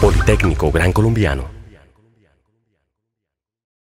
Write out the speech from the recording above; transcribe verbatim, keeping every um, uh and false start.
Politécnico Grancolombiano.